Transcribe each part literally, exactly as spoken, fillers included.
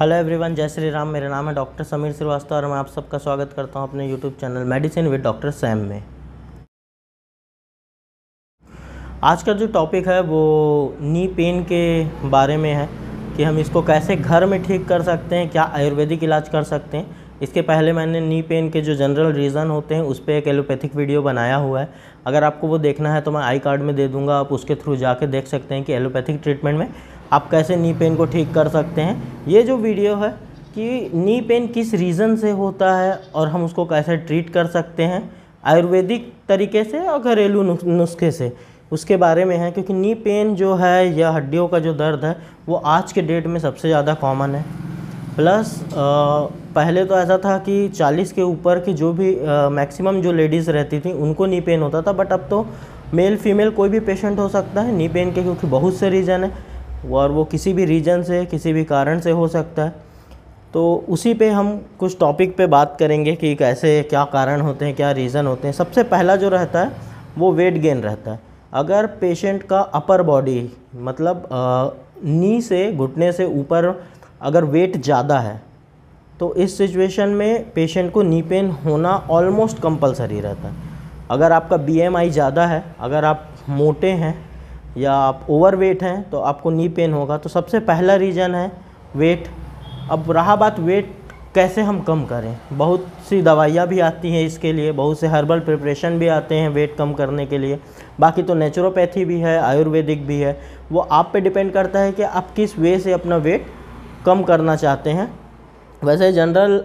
Hello everyone, जय श्री राम। मेरा नाम है डॉक्टर समीर श्रीवास्तव और मैं आप सबका स्वागत करता हूं अपने YouTube channel medicine with doctor Sam में। आज का जो टॉपिक है वो नी पेन के बारे में है कि हम इसको कैसे घर में ठीक कर सकते हैं, क्या आयुर्वेदिक इलाज कर सकते हैं। इसके पहले मैंने नी पेन के जो जनरल रीज़न होते हैं उस पर एक एलोपैथिक वीडियो बनाया हुआ है। अगर आपको वो देखना है तो मैं आई कार्ड में दे दूंगा, आप उसके थ्रू जाके देख सकते हैं कि एलोपैथिक ट्रीटमेंट में आप कैसे नी पेन को ठीक कर सकते हैं। ये जो वीडियो है कि नी पेन किस रीज़न से होता है और हम उसको कैसे ट्रीट कर सकते हैं आयुर्वेदिक तरीके से और घरेलू नुस्खे से, उसके बारे में है। क्योंकि नी पेन जो है या हड्डियों का जो दर्द है वो आज के डेट में सबसे ज़्यादा कॉमन है। प्लस पहले तो ऐसा था कि चालीस के ऊपर की जो भी मैक्सिमम जो लेडीज़ रहती थी उनको नी पेन होता था, बट अब तो मेल फीमेल कोई भी पेशेंट हो सकता है नी पेन के, क्योंकि बहुत से रीज़न है और वो किसी भी रीज़न से किसी भी कारण से हो सकता है। तो उसी पे हम कुछ टॉपिक पे बात करेंगे कि कैसे, क्या कारण होते हैं, क्या रीज़न होते हैं। सबसे पहला जो रहता है वो वेट गेन रहता है। अगर पेशेंट का अपर बॉडी मतलब नी से घुटने से ऊपर अगर वेट ज़्यादा है तो इस सिचुएशन में पेशेंट को नी पेन होना ऑलमोस्ट कंपलसरी रहता है। अगर आपका बीएमआई ज़्यादा है, अगर आप मोटे हैं या आप ओवरवेट हैं तो आपको नी पेन होगा। तो सबसे पहला रीज़न है वेट। अब रहा बात वेट कैसे हम कम करें, बहुत सी दवाइयाँ भी आती हैं इसके लिए, बहुत से हर्बल प्रिपरेशन भी आते हैं वेट कम करने के लिए। बाकी तो नेचुरोपैथी भी है, आयुर्वेदिक भी है, वो आप पे डिपेंड करता है कि आप किस वे से अपना वेट कम करना चाहते हैं। वैसे जनरल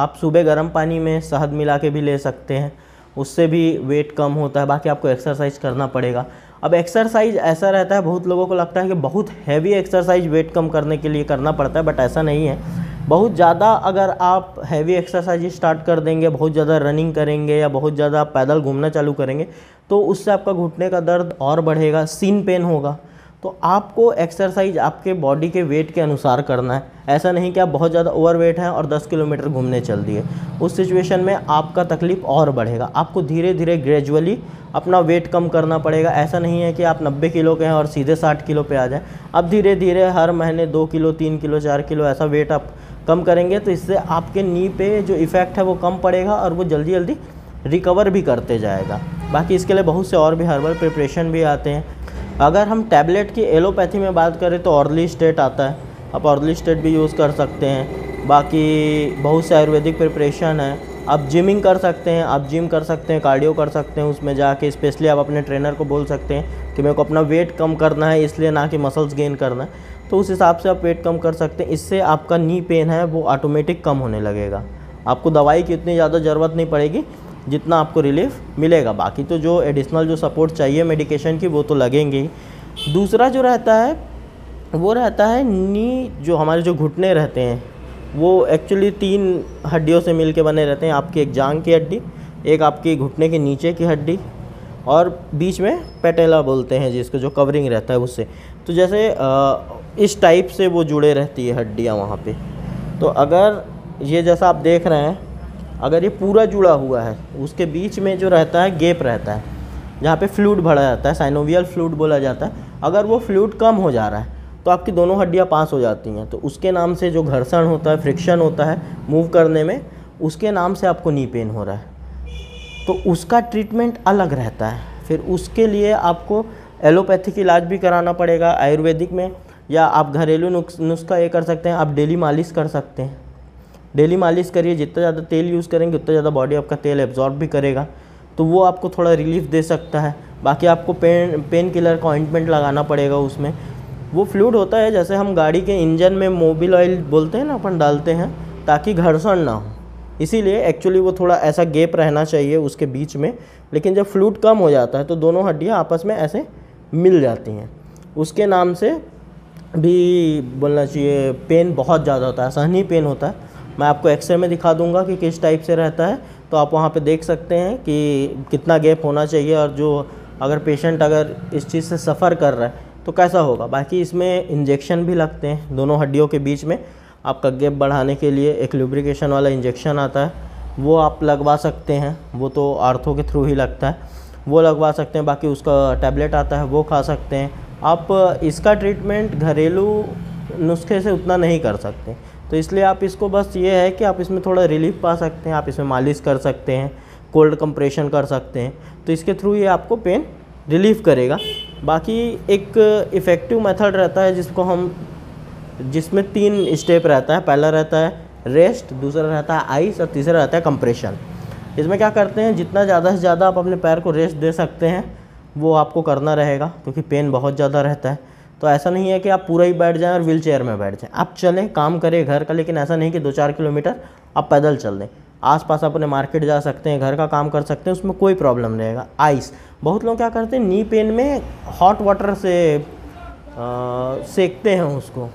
आप सुबह गर्म पानी में शहद मिला के भी ले सकते हैं, उससे भी वेट कम होता है। बाकी आपको एक्सरसाइज करना पड़ेगा। अब एक्सरसाइज ऐसा रहता है, बहुत लोगों को लगता है कि बहुत हैवी एक्सरसाइज वेट कम करने के लिए करना पड़ता है, बट ऐसा नहीं है। बहुत ज़्यादा अगर आप हैवी एक्सरसाइज स्टार्ट कर देंगे, बहुत ज़्यादा रनिंग करेंगे या बहुत ज़्यादा आप पैदल घूमना चालू करेंगे तो उससे आपका घुटने का दर्द और बढ़ेगा, सीन पेन होगा। तो आपको एक्सरसाइज आपके बॉडी के वेट के अनुसार करना है। ऐसा नहीं कि आप बहुत ज़्यादा ओवरवेट हैं और दस किलोमीटर घूमने चल दिए, उस सिचुएशन में आपका तकलीफ और बढ़ेगा। आपको धीरे धीरे ग्रेजुअली अपना वेट कम करना पड़ेगा। ऐसा नहीं है कि आप नब्बे किलो के हैं और सीधे साठ किलो पे आ जाएं। आप धीरे धीरे हर महीने दो किलो तीन किलो चार किलो ऐसा वेट आप कम करेंगे तो इससे आपके नी पे जो इफ़ेक्ट है वो कम पड़ेगा और वो जल्दी जल्दी रिकवर भी करते जाएगा। बाकी इसके लिए बहुत से और भी हर्बल प्रिपरेशन भी आते हैं। अगर हम टैबलेट की एलोपैथी में बात करें तो ऑर्लिस्टेट आता है, आप ऑर्लिस्टेट भी यूज़ कर सकते हैं। बाकी बहुत से आयुर्वेदिक प्रिपरेशन है, आप जिमिंग कर सकते हैं, आप जिम कर सकते हैं, कार्डियो कर सकते हैं। उसमें जाके स्पेशली आप अपने ट्रेनर को बोल सकते हैं कि मेरे को अपना वेट कम करना है, इसलिए ना कि मसल्स गेन करना है, तो उस हिसाब से आप वेट कम कर सकते हैं। इससे आपका नी पेन है वो ऑटोमेटिक कम होने लगेगा, आपको दवाई की उतनी ज़्यादा ज़रूरत नहीं पड़ेगी, जितना आपको रिलीफ मिलेगा। बाकी तो जो एडिशनल जो सपोर्ट चाहिए मेडिकेशन की वो तो लगेंगे ही। दूसरा जो रहता है वो रहता है नी, जो हमारे जो घुटने रहते हैं वो एक्चुअली तीन हड्डियों से मिलके बने रहते हैं। आपकी एक जांघ की हड्डी, एक आपकी घुटने के नीचे की हड्डी और बीच में पेटेला बोलते हैं जिसको, जो कवरिंग रहता है उससे। तो जैसे इस टाइप से वो जुड़े रहती है हड्डियाँ वहाँ पर। तो अगर ये जैसा आप देख रहे हैं, अगर ये पूरा जुड़ा हुआ है, उसके बीच में जो रहता है गैप रहता है जहाँ पे फ्लूइड भरा जाता है, साइनोवियल फ्लूइड बोला जाता है। अगर वो फ्लूइड कम हो जा रहा है तो आपकी दोनों हड्डियाँ पास हो जाती हैं, तो उसके नाम से जो घर्षण होता है, फ्रिक्शन होता है मूव करने में, उसके नाम से आपको नी पेन हो रहा है। तो उसका ट्रीटमेंट अलग रहता है, फिर उसके लिए आपको एलोपैथिक इलाज भी कराना पड़ेगा आयुर्वेदिक में, या आप घरेलू नुस्खा ये कर सकते हैं, आप डेली मालिश कर सकते हैं। डेली मालिश करिए, जितना ज़्यादा तेल यूज़ करेंगे उतना ज़्यादा बॉडी आपका तेल एब्जॉर्ब भी करेगा, तो वो आपको थोड़ा रिलीफ दे सकता है। बाकी आपको पेन पेन किलर का ऑइंटमेंट लगाना पड़ेगा, उसमें वो फ्लूइड होता है जैसे हम गाड़ी के इंजन में मोबिल ऑयल बोलते हैं ना, अपन डालते हैं ताकि घर्षण ना हो, इसीलिए एक्चुअली वो थोड़ा ऐसा गैप रहना चाहिए उसके बीच में। लेकिन जब फ्लूइड कम हो जाता है तो दोनों हड्डियाँ आपस में ऐसे मिल जाती हैं, उसके नाम से भी बोलना चाहिए। पेन बहुत ज़्यादा होता है, असहनीय पेन होता है। मैं आपको एक्सरे में दिखा दूंगा कि किस टाइप से रहता है, तो आप वहाँ पे देख सकते हैं कि कितना गैप होना चाहिए और जो अगर पेशेंट अगर इस चीज़ से सफ़र कर रहा है तो कैसा होगा। बाकी इसमें इंजेक्शन भी लगते हैं दोनों हड्डियों के बीच में, आपका गैप बढ़ाने के लिए एक लुब्रिकेशन वाला इंजेक्शन आता है, वो आप लगवा सकते हैं, वो तो आर्थो के थ्रू ही लगता है, वो लगवा सकते हैं। बाकी उसका टैबलेट आता है वो खा सकते हैं आप। इसका ट्रीटमेंट घरेलू नुस्खे से उतना नहीं कर सकते, तो इसलिए आप इसको बस ये है कि आप इसमें थोड़ा रिलीफ पा सकते हैं। आप इसमें मालिश कर सकते हैं, कोल्ड कंप्रेशन कर सकते हैं, तो इसके थ्रू ये आपको पेन रिलीफ करेगा। बाकी एक इफ़ेक्टिव मेथड रहता है जिसको हम जिसमें तीन स्टेप रहता है। पहला रहता है रेस्ट, दूसरा रहता है आइस और तीसरा रहता है कंप्रेशन। इसमें क्या करते हैं, जितना ज़्यादा से ज़्यादा आप अपने पैर को रेस्ट दे सकते हैं वो आपको करना रहेगा, क्योंकि पेन बहुत ज़्यादा रहता है। तो ऐसा नहीं है कि आप पूरा ही बैठ जाएं और व्हील चेयर में बैठ जाएं। आप चलें, काम करें घर का, लेकिन ऐसा नहीं कि दो चार किलोमीटर आप पैदल चल दें। आसपास आप अपने मार्केट जा सकते हैं, घर का काम कर सकते हैं, उसमें कोई प्रॉब्लम रहेगा। आइस, बहुत लोग क्या करते हैं नी पेन में हॉट वाटर से सेकते हैं उसको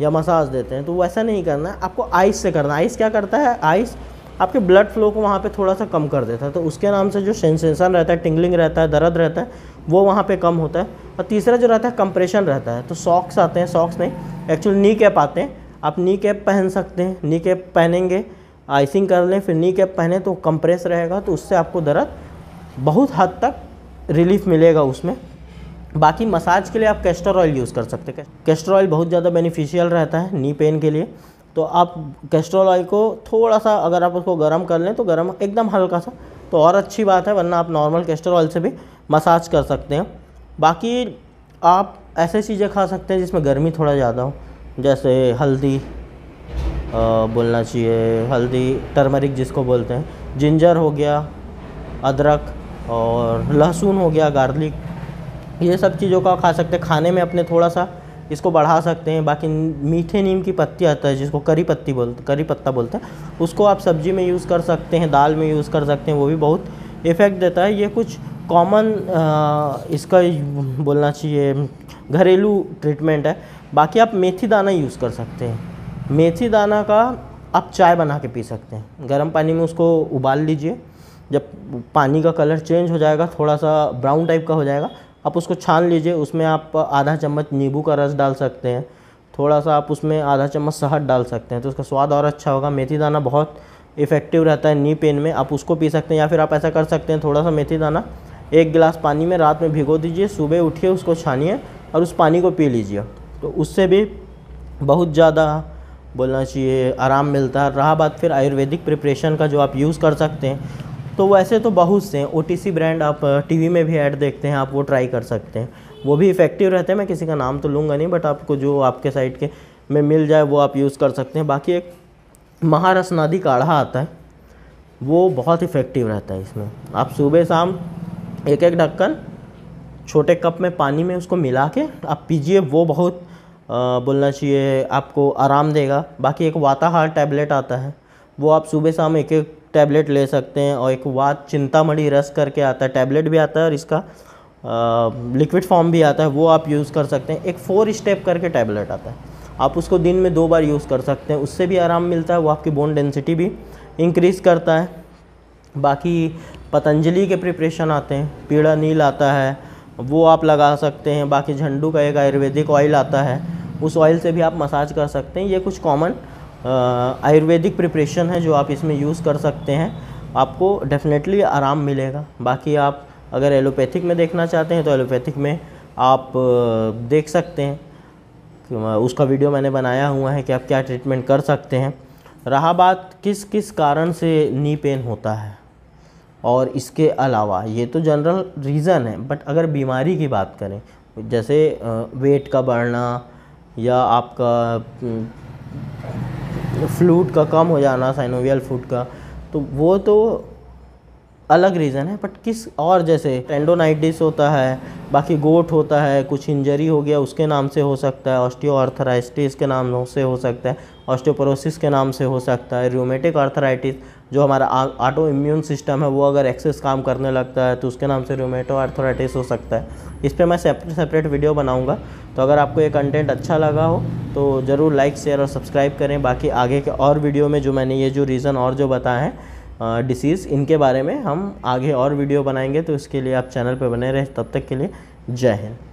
या मसाज देते हैं, तो वैसा नहीं करना है, आपको आइस से करना। आइस क्या करता है, आइस आपके ब्लड फ्लो को वहाँ पे थोड़ा सा कम कर देता है, तो उसके नाम से जो सेंसेशन रहता है, टिंगलिंग रहता है, दर्द रहता है, वो वहाँ पे कम होता है। और तीसरा जो रहता है कंप्रेशन रहता है, तो सॉक्स आते हैं, सॉक्स नहीं एक्चुअली नी कैप आते हैं, आप नी कैप पहन सकते हैं। नी कैप पहनेंगे, आइसिंग कर लें, फिर नी कैप पहने तो कंप्रेस रहेगा, तो उससे आपको दर्द बहुत हद तक रिलीफ मिलेगा उसमें। बाकी मसाज के लिए आप कैस्टर ऑयल यूज़ कर सकते हैं, कैस्टर ऑयल बहुत ज़्यादा बेनिफिशियल रहता है नी पेन के लिए। तो आप कैस्टर ऑयल को थोड़ा सा, अगर आप उसको गर्म कर लें तो गर्म एकदम हल्का सा, तो और अच्छी बात है, वरना आप नॉर्मल कैस्टर ऑयल से भी मसाज कर सकते हैं। बाकी आप ऐसे चीज़ें खा सकते हैं जिसमें गर्मी थोड़ा ज़्यादा हो, जैसे हल्दी आ, बोलना चाहिए, हल्दी, टर्मरिक जिसको बोलते हैं, जिंजर हो गया, अदरक और लहसुन हो गया, गार्लिक, ये सब चीज़ों का खा सकते हैं। खाने में अपने थोड़ा सा इसको बढ़ा सकते हैं। बाकी मीठे नीम की पत्ती आता है जिसको करी पत्ती बोलते करी पत्ता बोलते हैं, उसको आप सब्जी में यूज़ कर सकते हैं, दाल में यूज़ कर सकते हैं, वो भी बहुत इफ़ेक्ट देता है। ये कुछ कॉमन इसका बोलना चाहिए घरेलू ट्रीटमेंट है। बाकी आप मेथी दाना यूज़ कर सकते हैं, मेथी दाना का आप चाय बना के पी सकते हैं। गर्म पानी में उसको उबाल लीजिए, जब पानी का कलर चेंज हो जाएगा, थोड़ा सा ब्राउन टाइप का हो जाएगा, आप उसको छान लीजिए। उसमें आप आधा चम्मच नींबू का रस डाल सकते हैं, थोड़ा सा आप उसमें आधा चम्मच शहद डाल सकते हैं, तो उसका स्वाद और अच्छा होगा। मेथी दाना बहुत इफ़ेक्टिव रहता है नी पेन में, आप उसको पी सकते हैं। या फिर आप ऐसा कर सकते हैं, थोड़ा सा मेथी दाना एक गिलास पानी में रात में भिगो दीजिए, सुबह उठिए उसको छानिए और उस पानी को पी लीजिए, तो उससे भी बहुत ज़्यादा बोलना चाहिए आराम मिलता है। रहा बात फिर आयुर्वेदिक प्रिपरेशन का जो आप यूज़ कर सकते हैं, तो वैसे तो बहुत से ओटीसी ब्रांड आप टीवी में भी ऐड देखते हैं, आप वो ट्राई कर सकते हैं, वो भी इफ़ेक्टिव रहते हैं। मैं किसी का नाम तो लूँगा नहीं, बट आपको जो आपके साइड के में मिल जाए वो आप यूज़ कर सकते हैं। बाकी एक महारसनादी काढ़ा आता है, वो बहुत इफ़ेक्टिव रहता है। इसमें आप सुबह शाम एक एक ढक्कन छोटे कप में पानी में उसको मिला के आप पीजिए, वो बहुत आ, बोलना चाहिए आपको आराम देगा। बाकी एक वाताहार टैबलेट आता है, वो आप सुबह शाम एक एक टैबलेट ले सकते हैं। और एक वात चिंतामणि रस करके आता है, टैबलेट भी आता है और इसका लिक्विड फॉर्म भी आता है, वो आप यूज़ कर सकते हैं। एक फोर स्टेप करके टैबलेट आता है, आप उसको दिन में दो बार यूज़ कर सकते हैं, उससे भी आराम मिलता है, वो आपकी बोन डेंसिटी भी इंक्रीज़ करता है। बाकी पतंजलि के प्रिपरेशन आते हैं, पीड़ा नील आता है, वो आप लगा सकते हैं। बाकी झंडू का एक आयुर्वेदिक ऑयल आता है, उस ऑयल से भी आप मसाज कर सकते हैं। ये कुछ कॉमन आयुर्वेदिक प्रिपरेशन है जो आप इसमें यूज़ कर सकते हैं, आपको डेफिनेटली आराम मिलेगा। बाकी आप अगर एलोपैथिक में देखना चाहते हैं तो एलोपैथिक में आप देख सकते हैं, उसका वीडियो मैंने बनाया हुआ है कि आप क्या ट्रीटमेंट कर सकते हैं। रहा बात किस किस कारण से नी पेन होता है और इसके अलावा, ये तो जनरल रीज़न है, बट अगर बीमारी की बात करें जैसे वेट का बढ़ना या आपका फ्लूइड का कम हो जाना, साइनोवियल फ्लूइड का, तो वो तो अलग रीज़न है। बट किस और, जैसे टेंडोनाइटिस होता है, बाकी गोट होता है, कुछ इंजरी हो गया उसके नाम से हो सकता है, ऑस्टियोआर्थराइटिस के नाम से हो सकता है, ऑस्टियोपोरोसिस के नाम से हो सकता है, र्यूमेटिक आर्थराइटिस जो हमारा ऑटो इम्यून सिस्टम है वो अगर एक्सेस काम करने लगता है तो उसके नाम से रूमेटो आर्थराइटिस हो सकता है। इस पर मैं सेपरेट सेपरेट वीडियो बनाऊंगा। तो अगर आपको ये कंटेंट अच्छा लगा हो तो ज़रूर लाइक, शेयर और सब्सक्राइब करें। बाकी आगे के और वीडियो में जो मैंने ये जो रीज़न और जो बताए हैं डिसीज़, इनके बारे में हम आगे और वीडियो बनाएंगे, तो इसके लिए आप चैनल पर बने रहें। तब तक के लिए जय हिंद।